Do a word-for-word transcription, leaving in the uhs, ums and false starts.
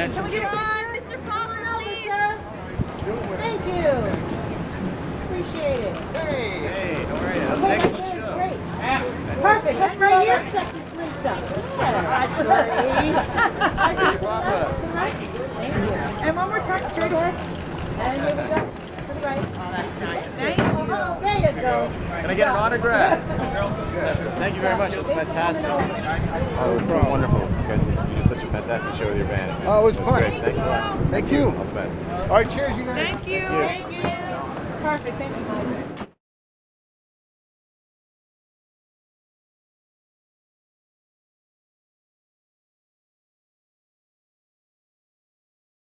action. Can we get John, Mister Popper, please? Thank you. Appreciate it. Hey, hey, don't worry. That was an excellent show. Great. Yeah. Perfect. That's right here. Sexy slim stuff. Yeah, that's great. Right. Thank you. And one more time, straight ahead. And here we go. To the right. Oh, that's nice. Thank you. Oh, there you go. Can I get an autograph? Thank you very much. It was fantastic. Oh, it was so wonderful. You did such a fantastic show with your band. Oh, it was, it was fun. Great. Thanks a lot. Thank you. All the best. All right, cheers, you guys. Thank you. Thank you. Thank you. Perfect. Thank you.